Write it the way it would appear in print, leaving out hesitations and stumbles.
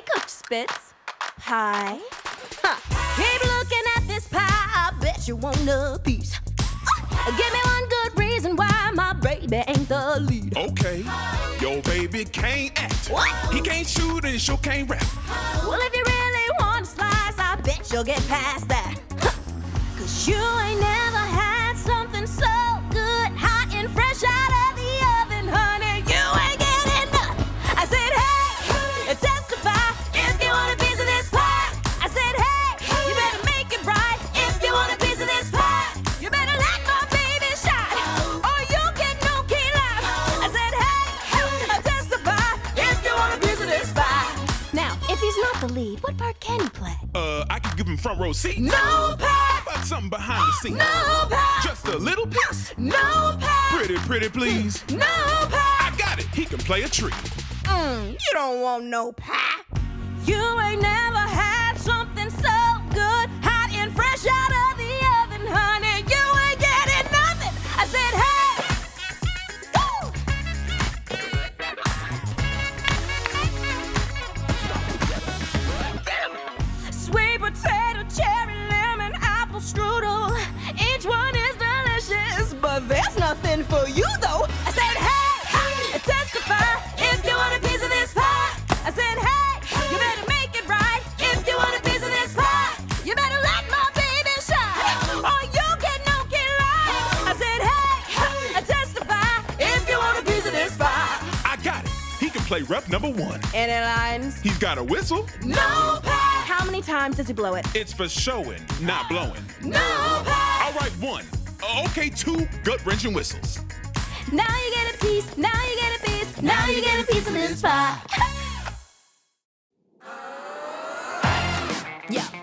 Wake up, Spitz. Hi. Huh. Keep looking at this pie. I bet you want a piece. Give me one good reason why my baby ain't the lead. Okay. Your baby can't act. What? He can't shoot and she can't rap. Well, if you really want a slice, I bet you'll get past that. Huh. Cause you ain't never had something so good, hot and fresh out of the oven, honey. You ain't getting none. I said, hey, testify if you want a piece of this pie. I said, hey, you better make it right. If you want a piece of this pie, you better let my baby shine, or you'll get no key lime. I said, hey, testify if you want a piece of this pie. Now, if he's not the lead, what part can he play? I could give him front row seat. No pie. Something behind the scenes. No pie. Just a little piece. No pie. Pretty, pretty, please. No pie. I got it. He can play a trick. You don't want no pie. You ain't never had something so good, hot and fresh out of the oven, honey. You ain't getting nothing. I said, hey. Sweet potato cherry. Strudel, each one is delicious, but there's nothing for you though. I said, hey, testify if you want a piece of this pie. I said, hey, you better make it right. If you want a piece of this pie, you better let my baby shine, or you'll get no key lime. I said, hey, testify if you want a piece of this pie. I got it. He can play rep number one. Any lines? He's got a whistle. No pie. How many times does he blow it? It's for showing, not blowing. No pie. All right, one. Okay, two gut-wrenching whistles. Now you get a piece, now you get a piece, now you get a piece of this pie. Yeah.